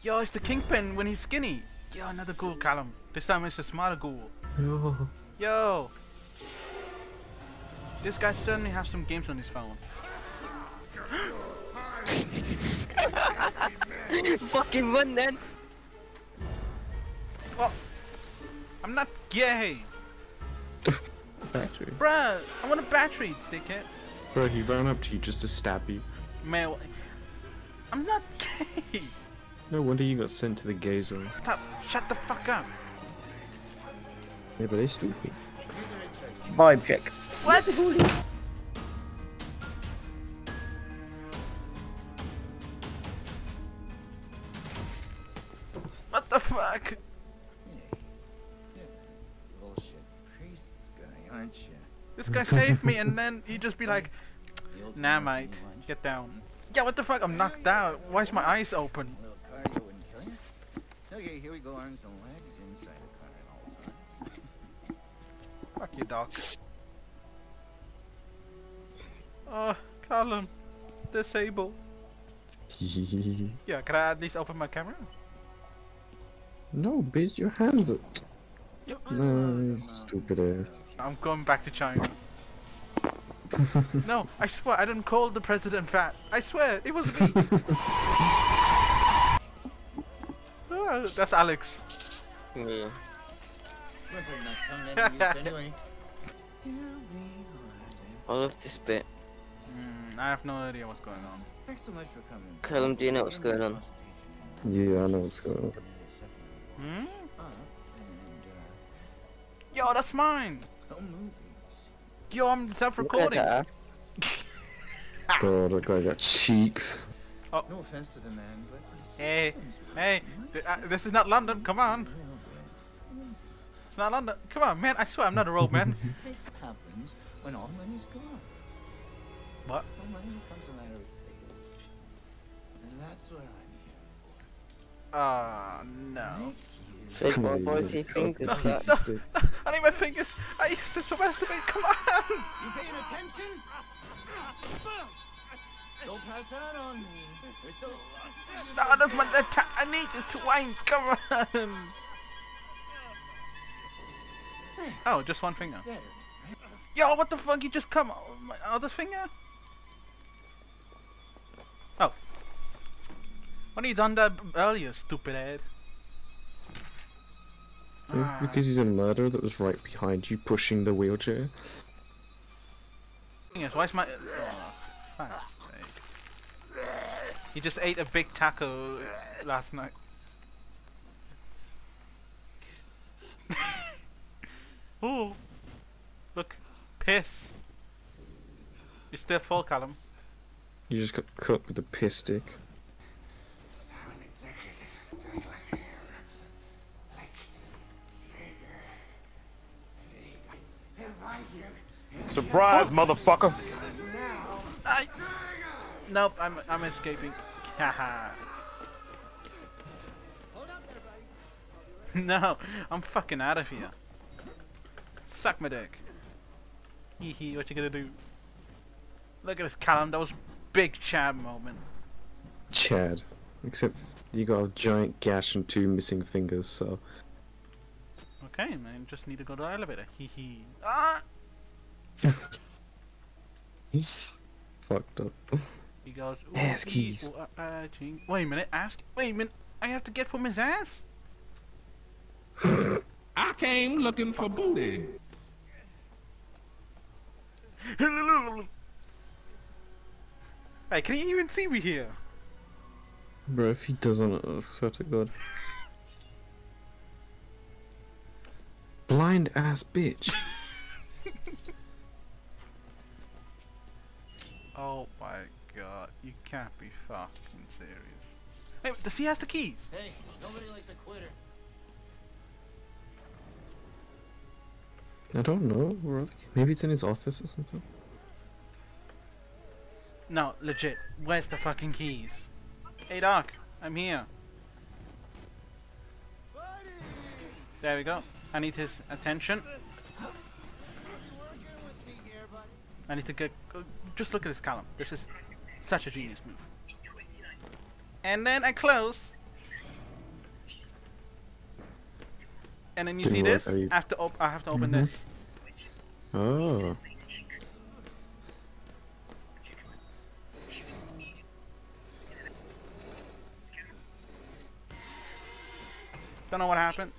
Yo, it's the Kingpin when he's skinny. Yo, another ghoul, Callum. This time it's a smarter ghoul. Yo. This guy certainly has some games on his phone. Fucking run then. Well, I'm not gay. Battery. Bruh, I want a battery, dickhead. Bruh, he ran up to you just to stab you. Man, I'm not gay. No wonder you got sent to the gay zone. Stop. Shut the fuck up. Yeah, but they're stupid. Vibe check. What? What the fuck? This guy saved me and then he'd just be like, nah mate, get down. Yeah, what the fuck? I'm knocked out. Why is my eyes open? Okay, here we go, arms and legs inside the car at all times. Fuck you, Doc. Oh, Callum. Disable. Yeah, can I at least open my camera? No, bitch, your hands are... No, stupid ass. I'm going back to China. No, I swear, I didn't call the president fat. I swear, it was me. That's Alex. Yeah. All of this bit. I have no idea what's going on. Thanks so much for coming. Callum, do you know what's going on? Yeah, I know what's going on. Hmm? Yo, that's mine! Yo, I'm self-recording. God, that guy got cheeks. Oh. No offense to the man, but... Hey, hey, this is not London, come on. It's not London, come on, man, I swear I'm not a road man. It happens when all money's gone. What? When money becomes a matter of faith. And that's what I'm here for. No. Say my bossy fingers suck. No, I need my fingers. I used to masturbate, come on. You paying attention? Don't pass that on me. We're so lucky. No, that's my left hand. I need this to wind. Come on. Oh, just one finger. Yo, what the fuck? You just come. My other finger? Oh. Why have you done that earlier, stupid head? Yeah, because he's a murderer that was right behind you pushing the wheelchair. Why is my... Oh, fine. He just ate a big taco last night. Ooh. Look. Piss. It's their fault, Callum. You just got cut with a piss stick. Surprise, what? Motherfucker! Nope, I'm escaping. Haha. No, I'm fucking out of here. Suck my dick. Hee hee, what you gonna do? Look at this, Callum, that was big Chad moment. Chad. Except you got a giant gash and two missing fingers, so... Okay, man, just need to go to the elevator. Hee hee. Ah! Fucked up. He goes, ass keys. Wait a minute, ask. Wait a minute, I have to get from his ass? I came looking for booty. Hey, can you even see me here? Bro, if he doesn't, I swear to God. Blind ass bitch. Oh my God, you can't be fucking serious. Hey, does he have the keys? Hey, nobody likes a quitter. I don't know, maybe it's in his office or something. No, legit, where's the fucking keys? Hey Doc, I'm here. There we go, I need his attention. I need to get... just look at this, Callum. This is such a genius move. And then I close. And then you see this? You... I have to open this. Oh. Don't know what happened.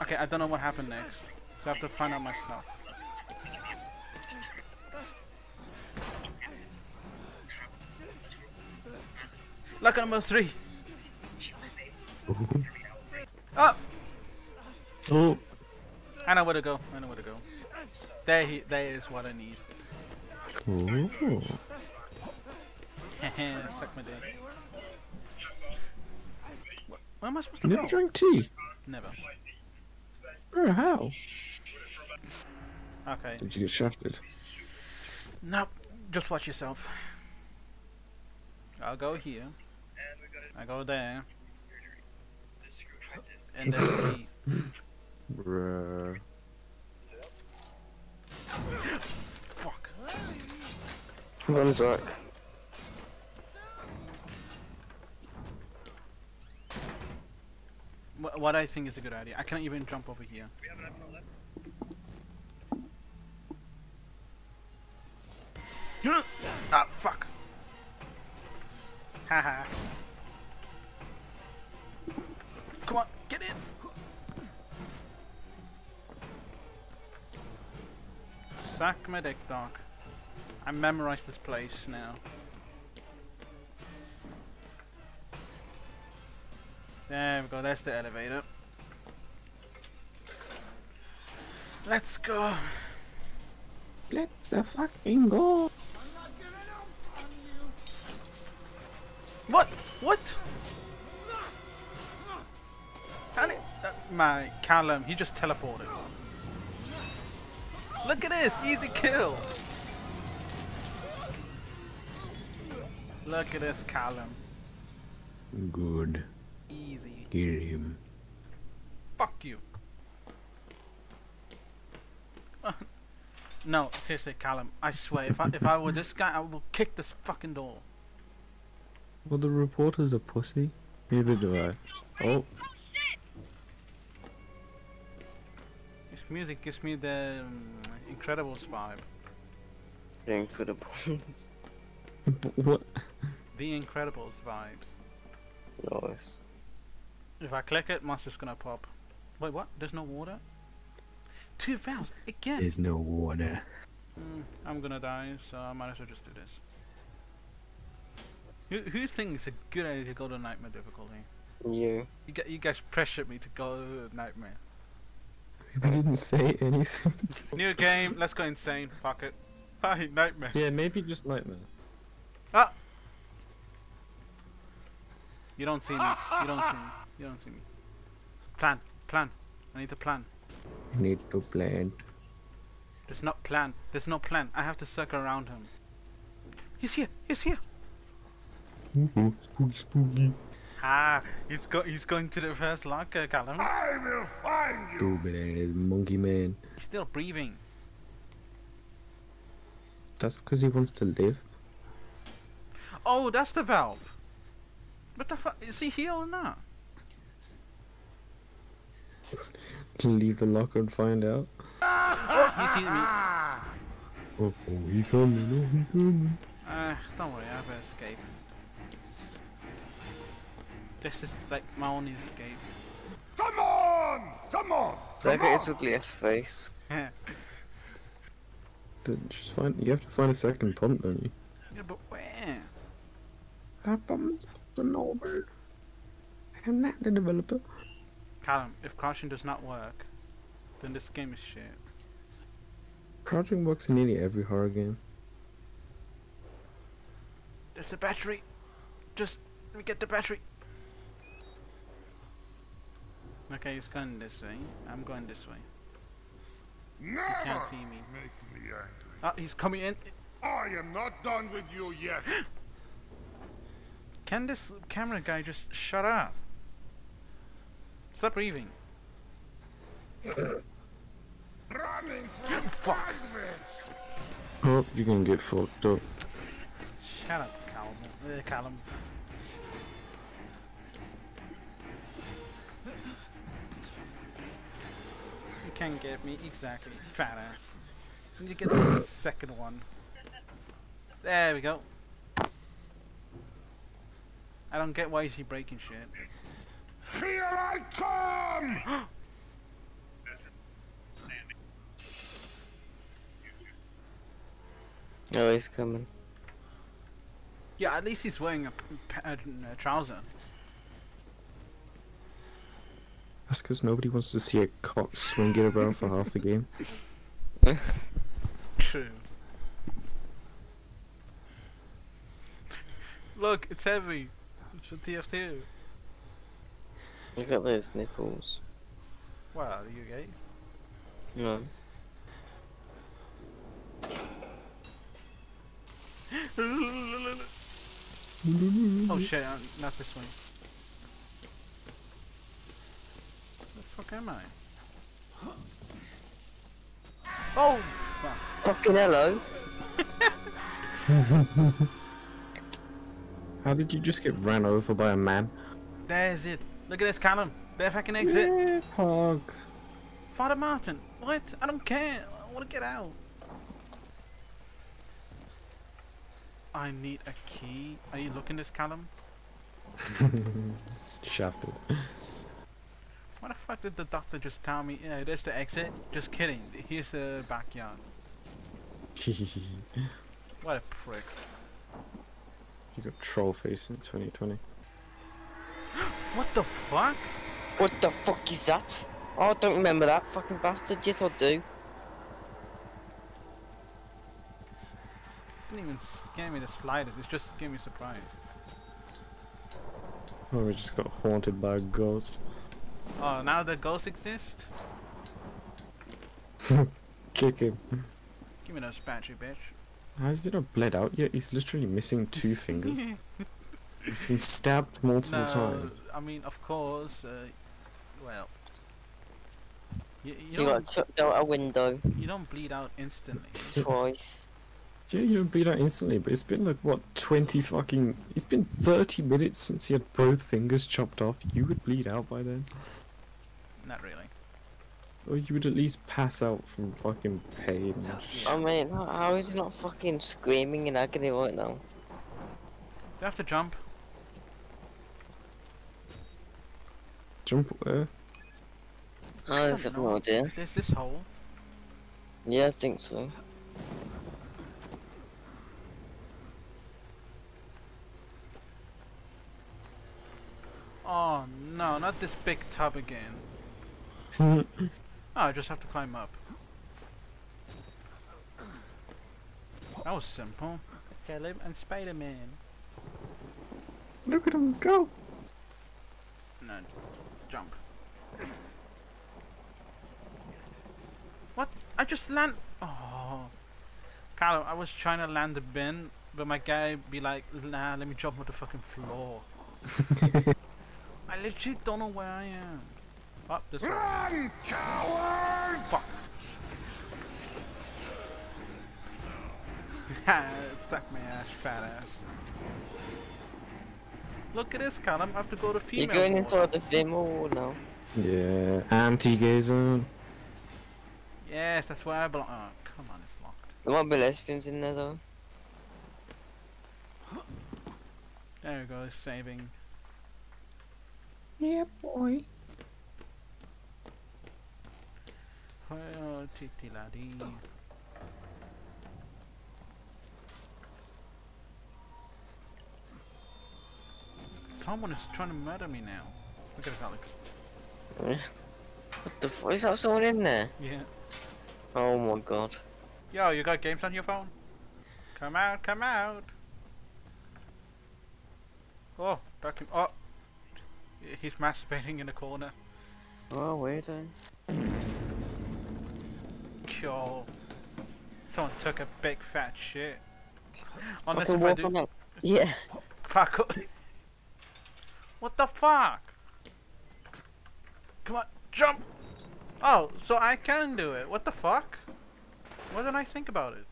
Okay, I don't know what happened next. So I have to find out myself. Lucky number 3. Oh! Oh! I know where to go. I know where to go. There is what I need. Ooh. Suck my dick. Where am I supposed to go? Never drink tea. Never. Bro, how? Okay. Did you get shafted? Nope. Just watch yourself. I'll go here. I go there. And then we... Bruh. Fuck. Run, Zach. What I think is a good idea. I can't even jump over here. Ah, fuck. Haha. Come on, get in. Suck my dick, dog. I memorized this place now. There we go, that's the elevator. Let's go! Let's the fucking go! I'm not giving up on you. What? What? My Callum, he just teleported. Look at this! Easy kill! Look at this, Callum. Good. Easy. Kill him. Fuck you. No, seriously, Callum. I swear, if I were this guy, I would kick this fucking door. Well, the reporter's a pussy. Neither do I. Oh. This music gives me the Incredibles vibe. The Incredibles. What? The Incredibles vibes. Nice. If I click it, monster's gonna pop. Wait, what? There's no water? 2 valves, again! There's no water. I'm gonna die, so I might as well just do this. Who thinks it's a good idea to go to Nightmare difficulty? You. You guys pressured me to go to Nightmare. We didn't say anything. New game, let's go insane, fuck it. Hi, Nightmare. Yeah, maybe just Nightmare. Ah! You don't see me, you don't see me. You don't see me. Plan. Plan. I need to plan. I need to plan. There's not plan. There's no plan. I have to circle around him. He's here. He's here. Spooky, spooky, spooky. Ah, he's going to the first locker, Callum. I will find you. Stupid ass monkey man. He's still breathing. That's because he wants to live. Oh, that's the valve. What the fuck? Is he here or not? Leave the locker and find out. Oh, he sees me. Oh, oh, he coming, oh, he coming. Don't worry, I have an escape. This is like my only escape. Come on! Come on! Look at his ugly ass face. Just find, you have to find a second pump, don't you? Yeah, but where? That pump's an over. I'm not the developer. Callum, if crouching does not work, then this game is shit. Crouching works in nearly every horror game. There's a battery. Just let me get the battery. Okay, he's going this way. I'm going this way. Never he can't see me. Make me angry. Ah, he's coming in. I am not done with you yet. Can this camera guy just shut up? Stop breathing. Running from fuck. Oh, you're gonna get fucked up. Shut up, Callum. can get me. Exactly. Fat ass. I need to get the second one. There we go. I don't get why is he breaking shit. Here I come! Oh, he's coming. Yeah, at least he's wearing a trouser. That's because nobody wants to see a cop swinging around for half the game. True. Look, it's heavy. It's a TF2. He's got those nipples. Well, are you gay? No. Oh shit, not this way. Where the fuck am I? Oh fuck. Fucking hello. How did you just get ran over by a man? There's it. Look at this cannon. Their fucking exit. Yeah, hog. Father Martin. What? I don't care. I want to get out. I need a key. Are you looking this, Callum? Shafted. Why the fuck did the doctor just tell me, you know, there's the exit? Just kidding, here's the backyard. What a prick. You got troll face in 2020. What the fuck? What the fuck is that? Oh, I don't remember that fucking bastard. Yes, I do. Didn't even scare me the slightest, it just gave me a surprise. Oh, we just got haunted by a ghost. Oh, now the ghosts exist? Kick him. Give me those battery, bitch. How's he not bled out yet? He's literally missing 2 fingers. He's been stabbed multiple times. I mean, of course, well... You got chucked out a window. You don't bleed out instantly. Twice. Yeah, you don't bleed out instantly, but it's been like, what, 20 fucking... It's been 30 minutes since he had both fingers chopped off. You would bleed out by then. Not really. Or you would at least pass out from fucking pain. I mean, how is he not fucking screaming in agony right now? Do you have to jump? Jump where? I just have no idea. There's this hole. Yeah, I think so. Oh no, not this big tub again. Oh, I just have to climb up. That was simple. Caleb and Spider-Man. Look at him go! No, jump. What? I just land. Oh. Caleb, I was trying to land the bin, but my guy be like, nah, let me jump on the fucking floor. I legit don't know where I am. Up this way. Run, coward! Fuck. Suck my ass, fat ass. Look at this, Callum. I have to go to female. You're going wall. Inside the female wall now. Yeah, anti-gay zone. Yes, that's where I belong. Oh, come on, it's locked. There won't be lesbians in there though. There we go, saving. Yeah, boy. Well, titty laddie. Someone is trying to murder me now. Look at it, Alex. What the fuck? Is that someone in there? Yeah. Oh my god. Yo, you got games on your phone? Come out, come out. Oh, document. Oh. He's masturbating in a corner. Oh, weirdo. Yo, someone took a big fat shit. Unless if I do... Yeah. Fuck up. What the fuck? Come on, jump! Oh, so I can do it. What the fuck? Why didn't I think about it?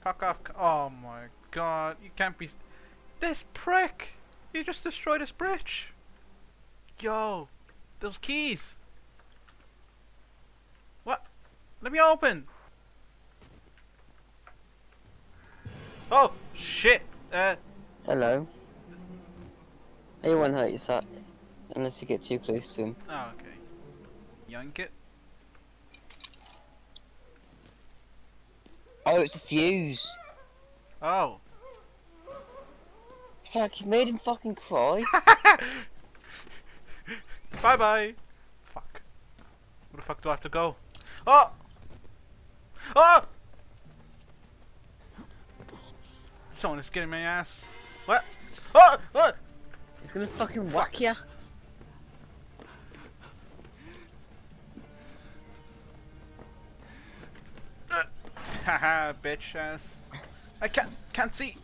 Fuck off. Oh my god, you can't be... This prick! You just destroyed his bridge! Yo! Those keys! What? Let me open! Oh! Shit! Hello. He won't hurt your sack. Unless you get too close to him. Oh, okay. Yank it. Oh, it's a fuse! Oh. It's like you made him fucking cry. Bye bye. Fuck. Where the fuck do I have to go? Oh! Oh! Someone is getting my ass. What? Oh! Oh! He's gonna fucking whack ya. Haha, bitch ass. I can't see.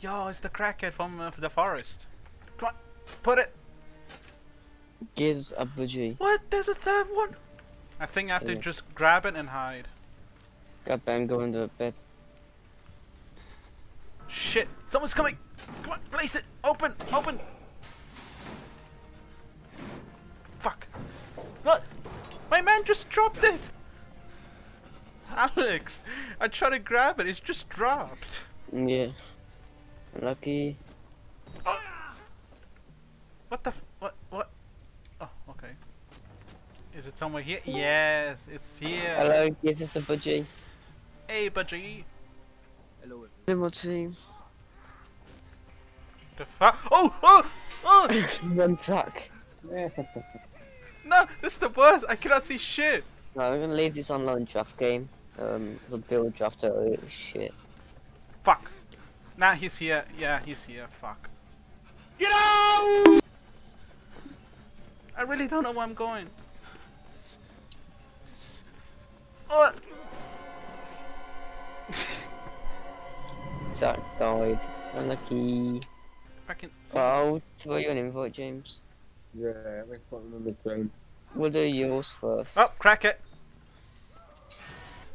Yo, it's the crackhead from the forest. Come on, put it. Gives a budgie. What? There's a third one. I think I have to just grab it and hide. God damn, go into a bed. Shit! Someone's coming. Come on, place it. Open, open. Fuck! Look, my man just dropped it. Alex, I tried to grab it, it's just dropped. Yeah. Lucky. Oh. What the f what? Oh, okay. Is it somewhere here? Yes, it's here. Hello, is this a budgie? Hey, budgie. Hello. Hello, team. The fuck? Oh! Oh! Oh! One tuck. No, this is the worst, I cannot see shit. No, I'm gonna leave this online draft game. Cause I build drafter, oh shit. Fuck. Nah, he's here. Yeah, he's here. Fuck. Get out! I really don't know where I'm going. Oh! Zach died. Unlucky. Fucking. Oh, throw you an invite, James. Yeah, I'm on the phone. We'll do yours first. Oh, crack it!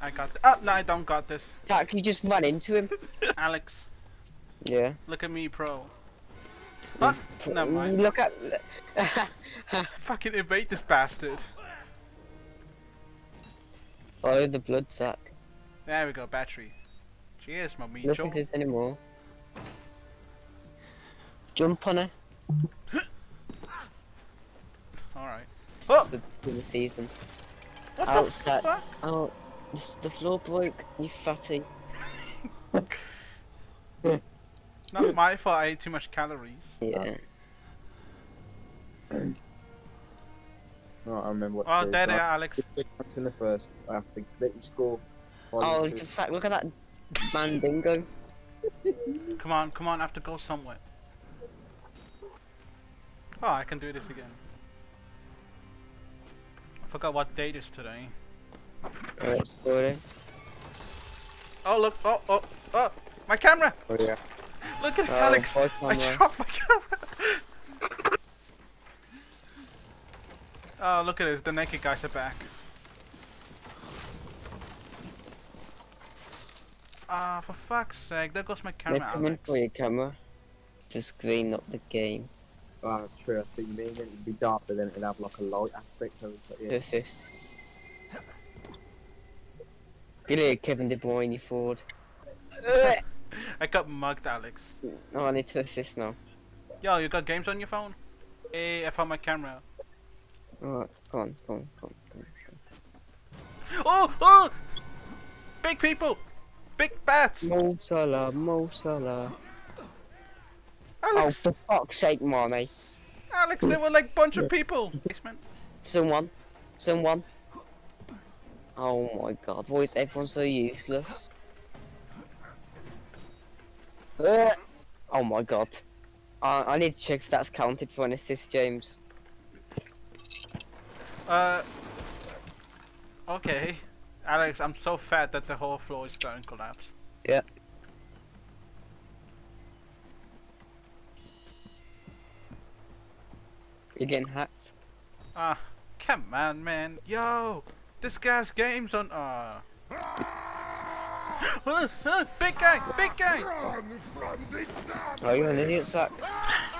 I got this. Oh, no, I don't got this. Zach, you just run into him. Alex. Yeah? Look at me, pro. What? Never mind. Look at... Fucking evade this bastard. Follow the blood sack. There we go, battery. Cheers, my meat. Look at this anymore. Jump on her. Alright. Oh. For the season. What the fuck? Oh, the floor broke, you fatty. Not my fault, I ate too much calories. Yeah. Oh, I remember what to do. There they are, Alex. In the first, I have to let you score. Oh, just like, look at that mandingo. Come on, come on, I have to go somewhere. Oh, I can do this again. I forgot what date is today. It's Friday. Oh look! Oh oh oh! My camera! Oh yeah. Look at this, Alex! I dropped my camera. Oh look at this! The naked guys are back. Ah, for fuck's sake! There goes my camera. They're coming for your camera. The screen, not the game. Ah, oh, true. I think maybe it would be dark, but then it would have like a light aspect to it. Yeah. Assists. Get here, Kevin De Bruyne, you forward. I got mugged, Alex. Oh, I need to assist now. Yo, you got games on your phone? Hey, I found my camera. Alright, come on, come on, come on, come on. Oh, oh! Big people! Big bats! Mo Salah, Mo Salah. Alex. Oh, for fuck's sake, Marnie. Alex, there were like a bunch of people. Someone. Someone. Oh my god, why is everyone so useless? Oh my god. I need to check if that's counted for an assist, James. Okay. Alex, I'm so fat that the whole floor is starting to collapse. Yeah. You're getting hacked. Ah, come on, man. Yo, this guy's game's on. Big guy, big guy. Oh, you're an idiot, Zach.